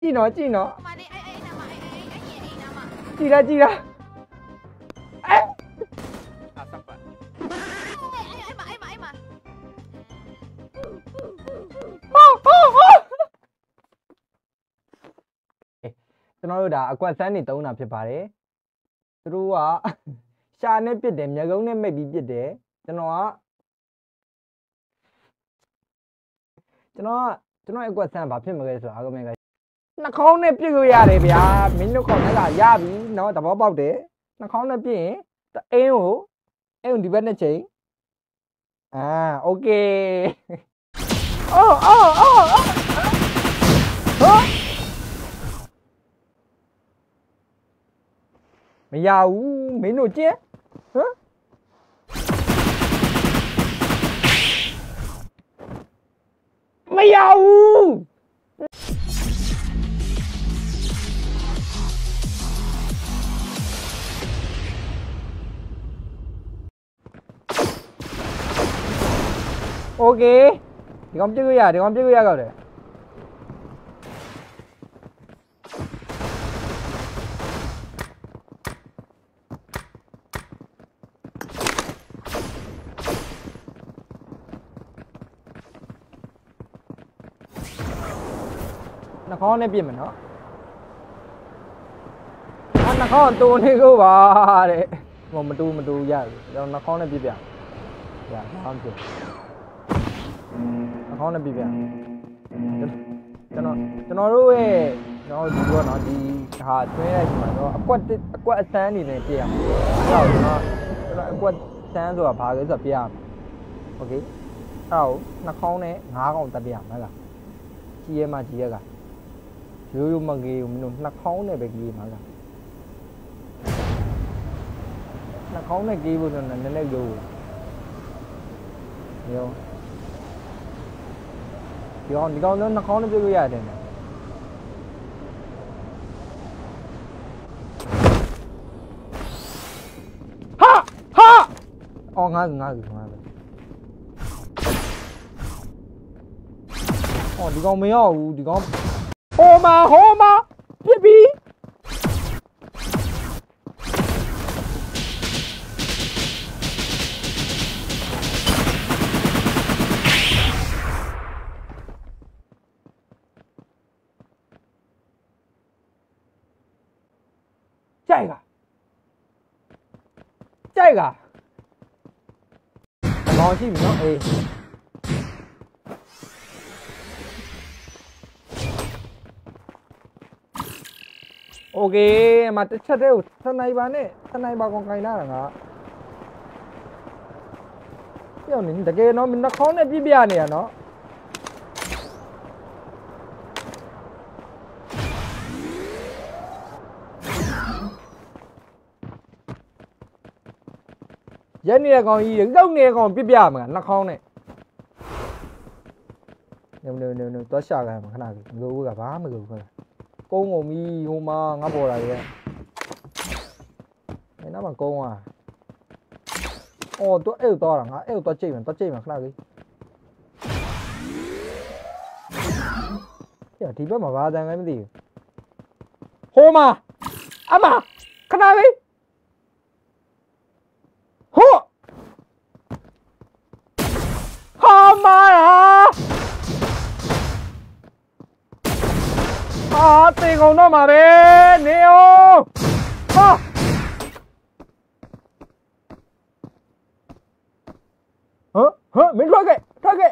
Cino. Cina. Eh. Asam pak. Aima. Oh. Eh, sekarang udah aku asal ni tahu nak pergi. Terus, saya ni pergi demi kau ni mesti pergi. Sekarang aku asal bawa pergi macam apa macam. Nak kau ni pergi ke arah dia, minum kau ni lah, ya bi, no, tapi apa deh? Nak kau ni pergi, tak eu di mana cik? Ah, okay. Oh. Melayu, minum cik? Huh? Melayu. Ok, đi con chứ cứ ra rồi đấy. Nó khó nên biết mình nó. Nó khó tu nên cứ bà đấy. Mà mình tu ra rồi, nó khó nên biết vậy. Dạ, không chứ. Kau nak biar, jangan ruai, jangan dua nanti hard punya cuma, aku asal ni nanti ya, aku asal tu apa kerja biar, okay, tau nak kau ni, ngah kau tak biar mana, cie macam, jujur magi minum nak kau ni bagi mana, nak kau ni gigi pun nenek jujur, yo. Thì con nó khó nó chơi cái gì này. Ha! Ô ngã. Ô đi con mèo, đi con. Ô mà, baby. Chạy cả nói chứ mình nói ê ok mà chết đều thân này bà con cây nào hả kiểu mình tại cái nó mình nó khó này đi bia này nó giờ này còn gì gấu này còn biết bia mà nó không này nếu tối xa cả mà cái nào gấu cả vá mới gấu thôi cô ngồi mi hôm ngáp bồ này cái nó bằng cô à tôi eo to là ngã eo to chìm mà cái nào đi giờ thì biết mà vá ra ngay mới gì hôm mà cái nào đi tiền của nó mà bên neo à. Hả mình thôi kệ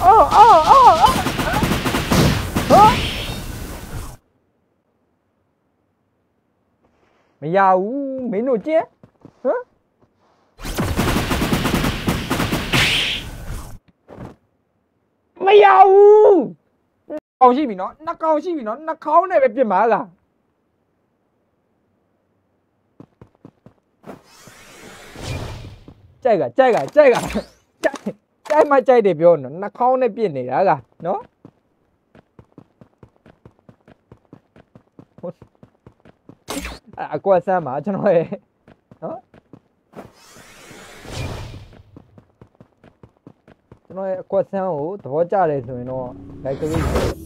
hả mày giàu mấy nồi chết hả Melayu, nak kau ni berpikir malah. Cai macam dia bion, nak kau ni berpikir ni lah, no? Aku asal macam ni, no? ကိုယ်ဆန်းကို သဘောကျတယ် ဆိုရင်တော့ like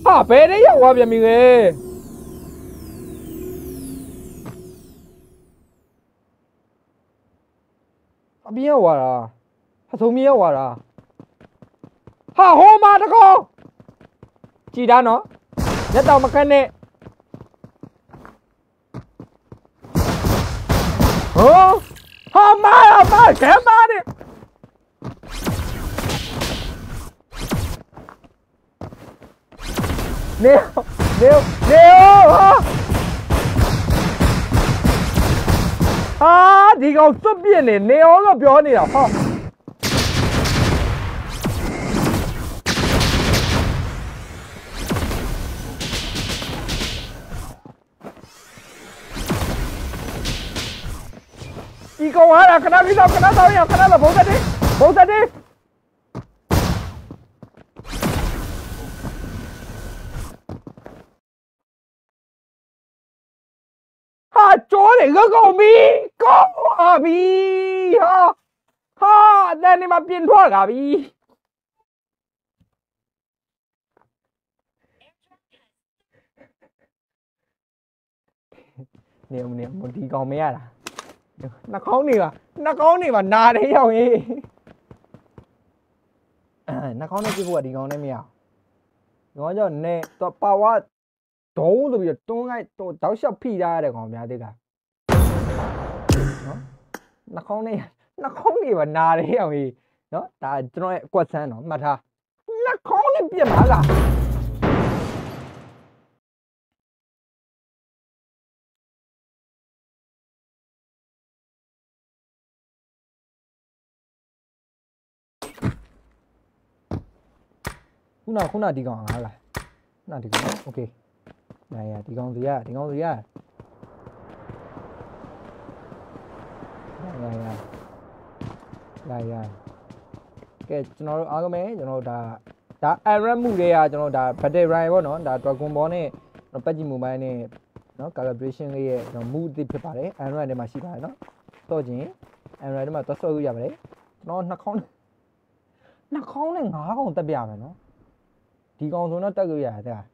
ဟာ ဘယ်နဲ့ ရောက်သွားပြန်ပြီလေ အပြင်ရောက်သွားတာ အဆုံမြေရောက်သွားတာ ဟာ ဟိုမှာတကော ကြည်တာနော် လက်တော့မကန့်နဲ့ ဟော ဟာမားကဲမားနဲ့ Leo! Ah, they got so busy. Leo, no, Johnny, ah. He go hard. Can I? Both of them. Go, Abi! Ha! Then I'm being drunk, Abi. Nè, một tí con mẹ à? Nó có nè mà nà đấy không ấy? Nó có nè cái vụ gì con này mèo? Nói cho nè, tao power. Tố tôi bây giờ tao sẽ phi ra để còn mẹ thế cả. Nó không đi mà nà đấy hả mày đó ta cho nó quật sang nó mà tha nó không đi biển mà cả cũng nào đi còn hả là nào thì ok này à thì con gì à Đây à. Cái nó ở cái mé, nó đã Iron Moon đây à, nó đã Battle Ray của nó, đã Dragon Ball này, nó PUBG Mobile này, nó calibration cái nó mood thì phải đấy, Iron này mà xịt phải nó. Tôi chỉ Iron này mà tôi soi cái gì vậy đấy. Nó không nên ngã con ta bèo này nó. Thì con số nó ta cái gì thế à?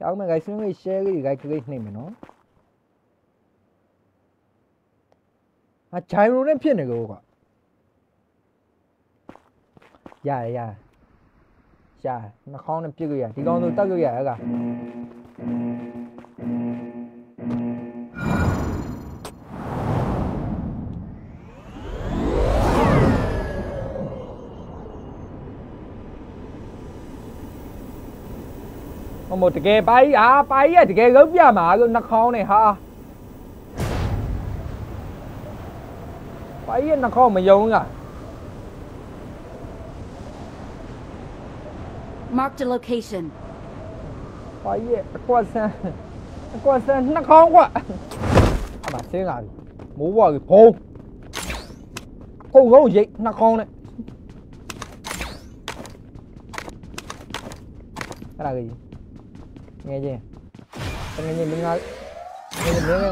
Cháu mà cái xíu cái share cái gì này mà nó. À trái luôn em phiền này rồi quá, dạ, nó không em chưa cái gì, thì con tôi tao cái gì đó cả, còn một cái bay thì cái gớm ra mà nó không này ha. Ấy nó không mà vô nữa. Mark the location. Ấy quạt sen nó không quá. Mà thế nào? Mũ vào cái phô. Không có gì, nó không đấy. Cái là cái gì? Nghe chưa?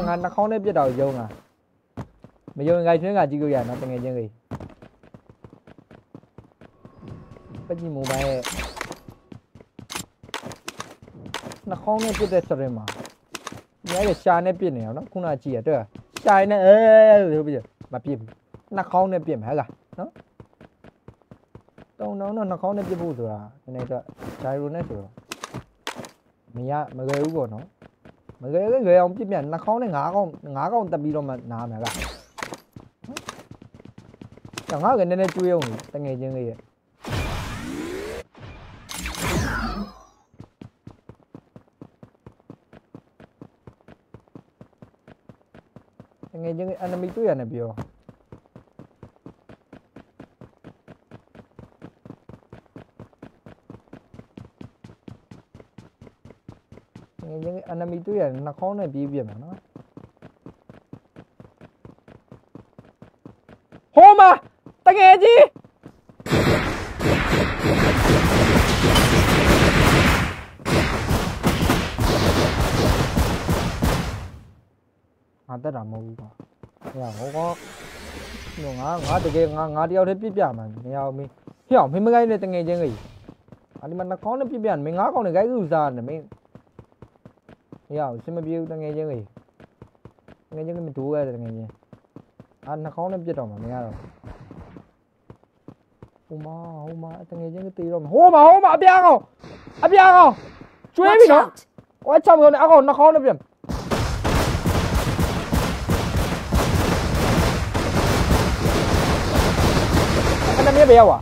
Nghe nó không đấy biết đầu vô à. Mà vô ngay xuống là chỉ kêu già nó nghe chưa gì bắt gì mù mày nó không nên biết được rồi mà nhớ là cha nên biết nào nó cũng là chỉ được cha nên rồi bây giờ mà biết nó không nên biết hết cả nó đâu nó không nên biết vô rồi à cái này rồi trái luôn đấy rồi mà gây u của nó mà gây cái người ông biết mày nó không nên ngã con tập đi đâu mà nà mày cả chẳng nói cái này chui không ta nghe chưa nghe anh mới chui à này biểu nghe anh mới chui à nó khó này bị biển mà nó hôm à ta nghe gì à ta làm mù rồi, giờ không có ngã từ kia ngã đi ao thế pít bẹn mà mày ao mày hiểu mày mới gây nên từng ngày chơi nghỉ anh mình nó khó nó pít bẹn mày ngã con này gái cứ già này mày hiểu xem mày biêu từng ngày chơi nghỉ ngày chơi mình thú ra từng ngày anh nó khó nó pít đồng mà mày nghe rồi hôm mà từng ngày chơi cái tì rồi hôm mà anh bẹn không chú em gì nữa ôi chồng rồi này anh còn nó khó nó pít cái bèo à?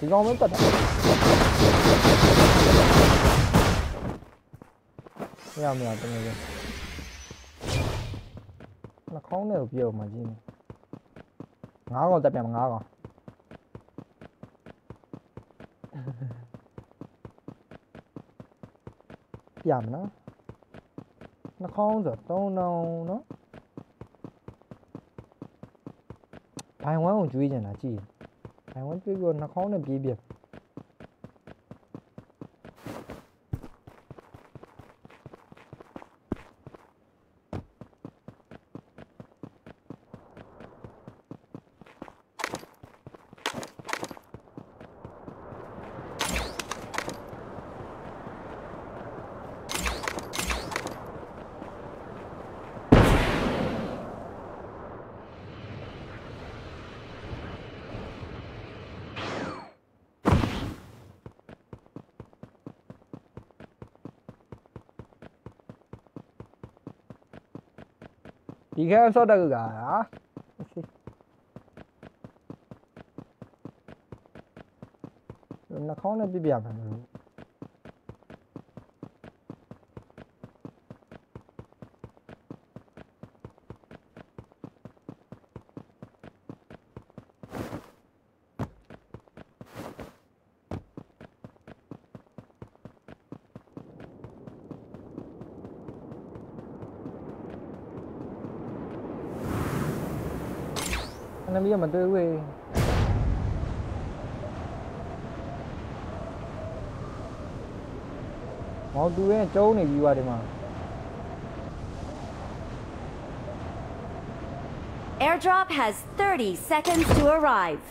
Thì ngon mới tật. Mèo mèo tụi này. Nó khó nữa bèo mà gì này. Ngã con tập mèo ngã con. Giảm nó. Nó khó rồi tao nào nó. Phải quá không chú ý là chị. I want to go na khone bibi. You can't sort of guy, huh? I'm not going to be a man. Bây giờ mình tới quê mọi đứa cháu này đi qua đây mà airdrop has 30 seconds to arrive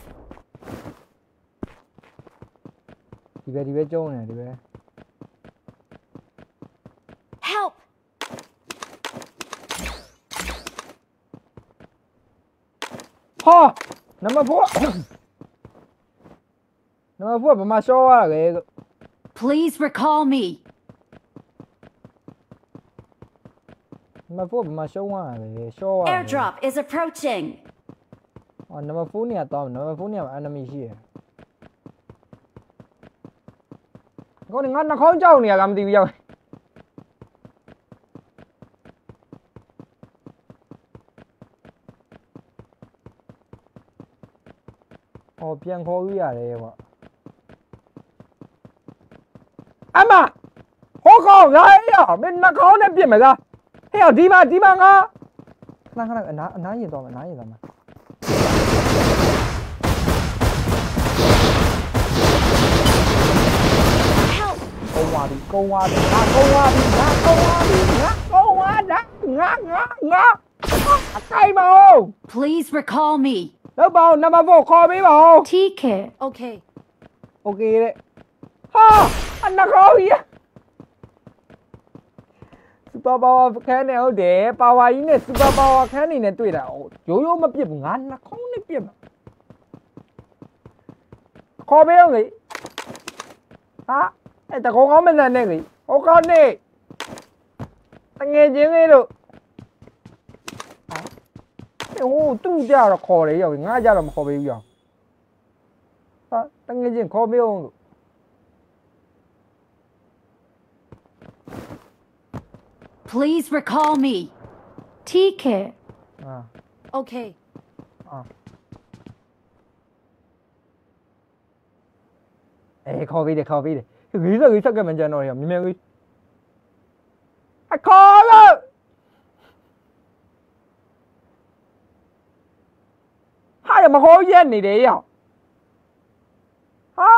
đi về cháu này đi về ha, number four, but my show. Please recall me. Number 4, but my show. Airdrop is approaching. On number 4, near Tom, number 4, near enemy here. Going on the conjo near Gamdi. Pian khó uy à đấy mà anh mà khó khổ đấy à bên nó khó nên biển mày ra hiểu đi mà ngó đang cái này anh gì rồi anh gì rồi mà câu hoa đi ngã please recall me. Nó bao number 4 call me bao. TK. Ok đấy. Ha, anh nó khó gì á. Super power cái này ở để power ý này super power cái này này tụi nào. Yếu yếu mà biết ngắn nó không nên biết. Call me không gì? Hả? Em ta có ngó mình là này gì? Ô con đi. Ta nghe được. Ô, tu ra là khó đấy rồi, ngã ra là khó bây giờ. Ta nghe chuyện khó biết không? Please recall me. TK. À. Ok. À. Ê, khó biết đấy. Nghĩ sao cái mình chơi nổi hiểm như mẹ ơi. À, khó rồi. Ai mà khó dễ này đấy à? Hả?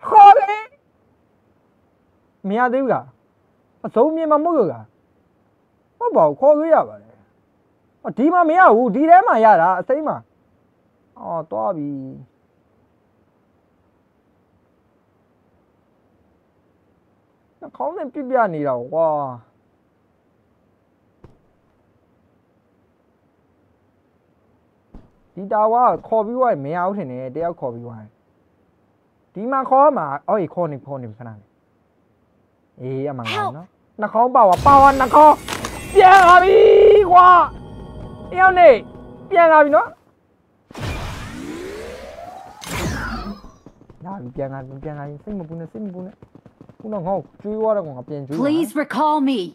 Khó đấy. Mía đấy cả. Mà xấu mía mà mua cả. Mà bảo khó đấy à? Mà Di ma mea u, di re ma yara, say ma. Oh, Toby. The comment Pibiani, wow. Didawa, Kobe wine, me out in a dear Kobe wine. Dima Koma, oh, you call him, Panami. Eh, am I? Nakomba, power, Nako. Pianabi, wa. Yone, Pianabi, no? Please recall me.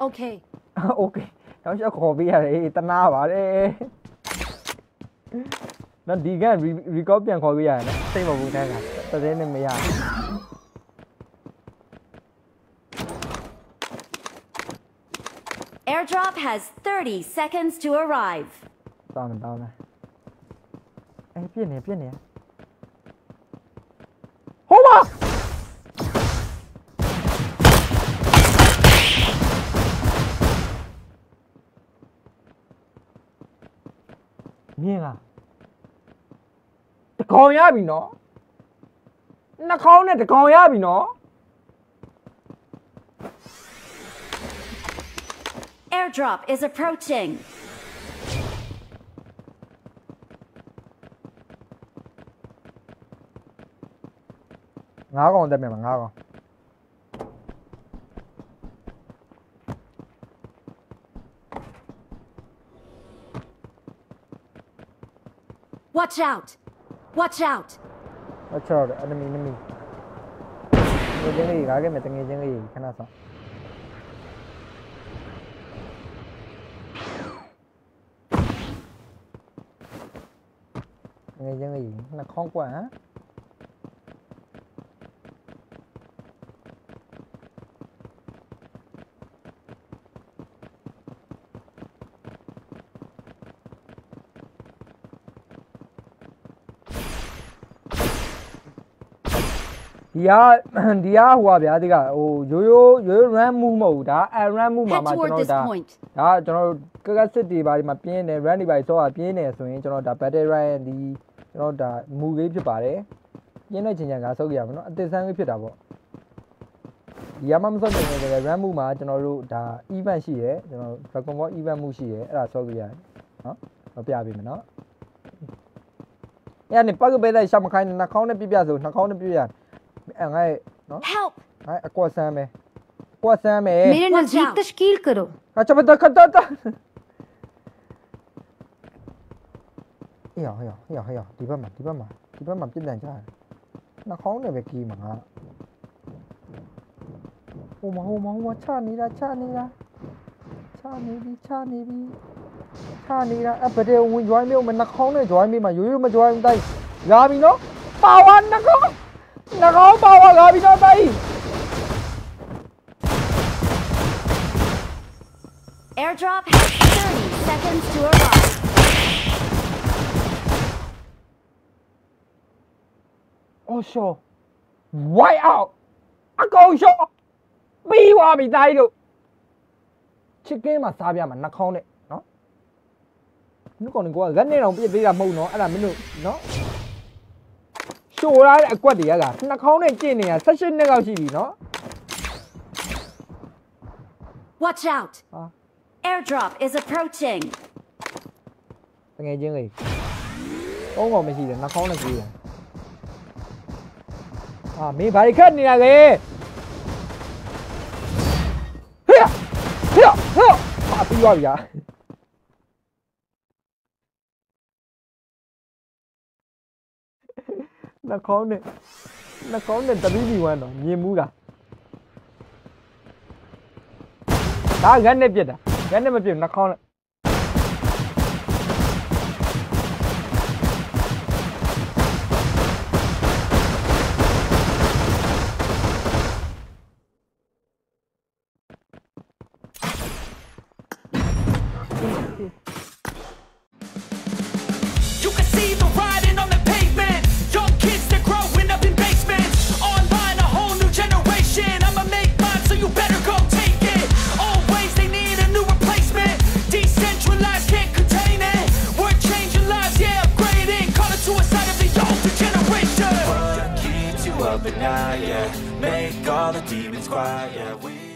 Okay. Okay. Don't you call me a Tanava? Not digan, recall me and call me. Same of Butanga. But then they are. Airdrop has 30 seconds to arrive. Down and down. Hey, Piania, Piania. Homa! Nienga. The coin yabi no? Na coin at the coin yabi no? Airdrop is approaching. Ngao on the memo, ngao. Watch out! Watch out! Watch out, enemy, enemy. You're Yeah, yeah, who are the other guy? Oh, you ran move mode. I ran move mode. Toward this point. Ah, General City by my pin and Randy by so I pin as we know the better and the you know the movie body. You know, Jinga, so you have not this unrepeatable. Yamam so the Ramu Mart, you know, the even she, you know, Dragon even Mushi, that's all we are. Huh? Okay, I mean, no. Yeah, the Pago Bella is some kind of Nakona Pibiazo, Nakona Pibia. Help! I acquire me. What's that? Made an attack the skill curl. Catch up with the cutter. Yeah, Dibama, didn't I? Not only the key, man. What's Chanira, up there when you join me, when the corner join me, my human join dice. Gabino, power, Nako. Nakaw bawa gabi na tayo. Airdrop has 30 seconds to arrive. Also, why out? Ako so, biwa bitayo. Chicken masabi man nakaw ne, no? Nuko nko gan ne nong biya mo no, ala minu, no? Sure, I got the other. Nakone, such a negative, no? Watch out! Airdrop is approaching. Oh, Miss Nakone. Ah, me by cutting the other. Here! Here! Here! Here! nó có nên tập đi qua nó nhiều mũi cả đá gắn lên biệt à gắn lên biệt nó khó này better go take it. Always they need a new replacement. up at night, yeah. Make all the demons quiet, yeah.